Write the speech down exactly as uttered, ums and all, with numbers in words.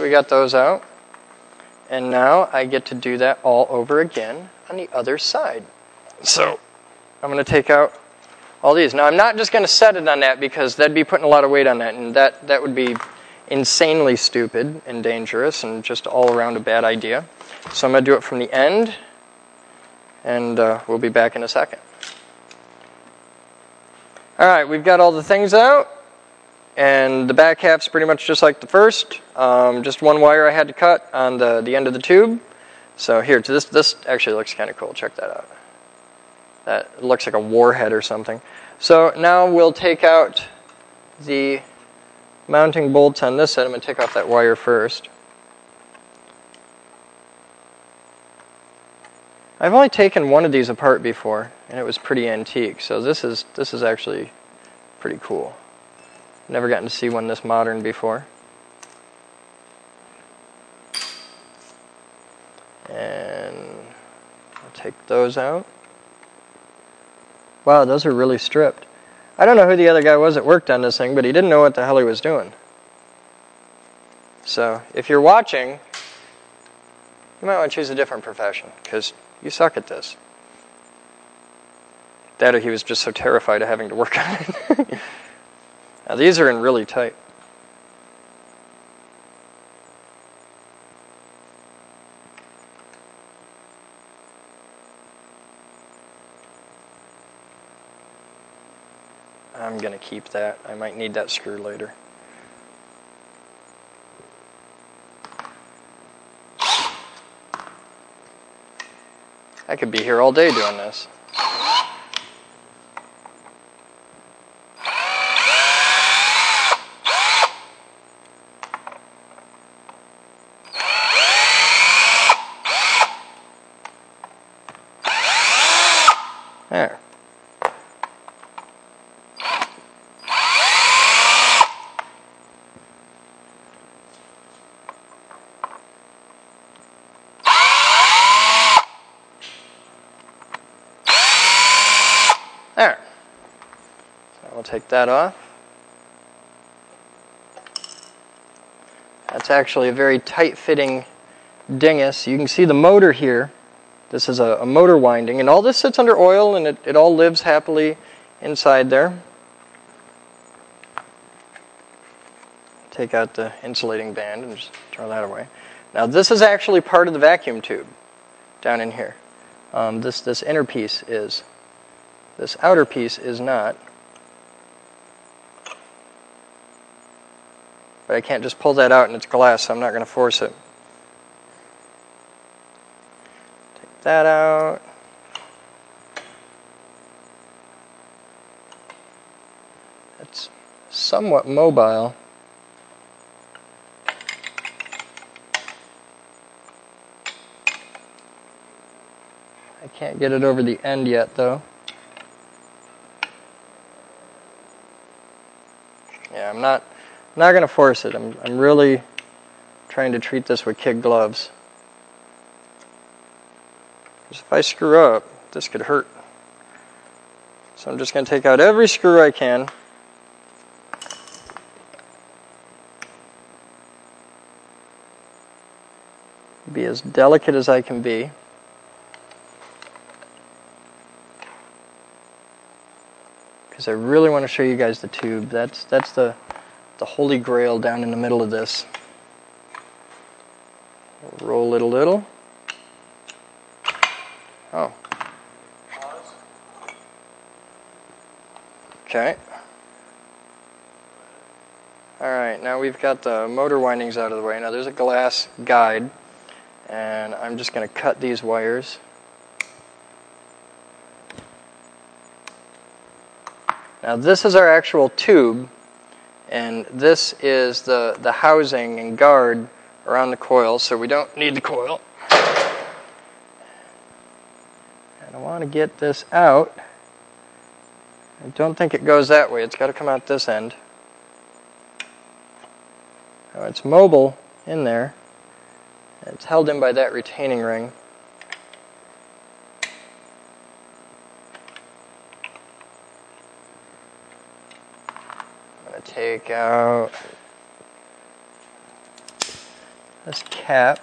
So we got those out. And now I get to do that all over again on the other side. So I'm going to take out all these. Now I'm not just going to set it on that, because that'd be putting a lot of weight on that, and that, that would be insanely stupid and dangerous and just all around a bad idea. So I'm going to do it from the end, and uh, we'll be back in a second. Alright, we've got all the things out, and the back half's pretty much just like the first. Um, just one wire I had to cut on the, the end of the tube. So here, this, this actually looks kind of cool. Check that out. That looks like a warhead or something. So now we'll take out the mounting bolts on this side. I'm going to take off that wire first. I've only taken one of these apart before, and it was pretty antique, so this is, this is actually pretty cool. Never gotten to see one this modern before. And I'll take those out. Wow, those are really stripped. I don't know who the other guy was that worked on this thing, but he didn't know what the hell he was doing. So, if you're watching, you might want to choose a different profession, because you suck at this. That, or he was just so terrified of having to work on it. Now, these are in really tight. I'm going to keep that. I might need that screw later. I could be here all day doing this. There. There. So we'll take that off. That's actually a very tight-fitting dingus. You can see the motor here. This is a, a motor winding, and all this sits under oil, and it, it all lives happily inside there. Take out the insulating band and just throw that away. Now this is actually part of the vacuum tube down in here. Um, this, this inner piece is. This outer piece is not. But I can't just pull that out, and it's glass, so I'm not going to force it. That out. It's somewhat mobile. I can't get it over the end yet, though. Yeah, I'm not I'm not going to force it. I'm I'm really trying to treat this with kid gloves. If I screw up, this could hurt. So I'm just going to take out every screw I can. Be as delicate as I can be. Because I really want to show you guys the tube. That's, that's the, the holy grail down in the middle of this. Roll it a little. Oh. Okay. Alright, now we've got the motor windings out of the way. Now there's a glass guide, and I'm just going to cut these wires. Now this is our actual tube, and this is the, the housing and guard around the coil, so we don't need the coil. I want to get this out. I don't think it goes that way. It's got to come out this end. Now it's mobile in there. It's held in by that retaining ring. I'm going to take out this cap.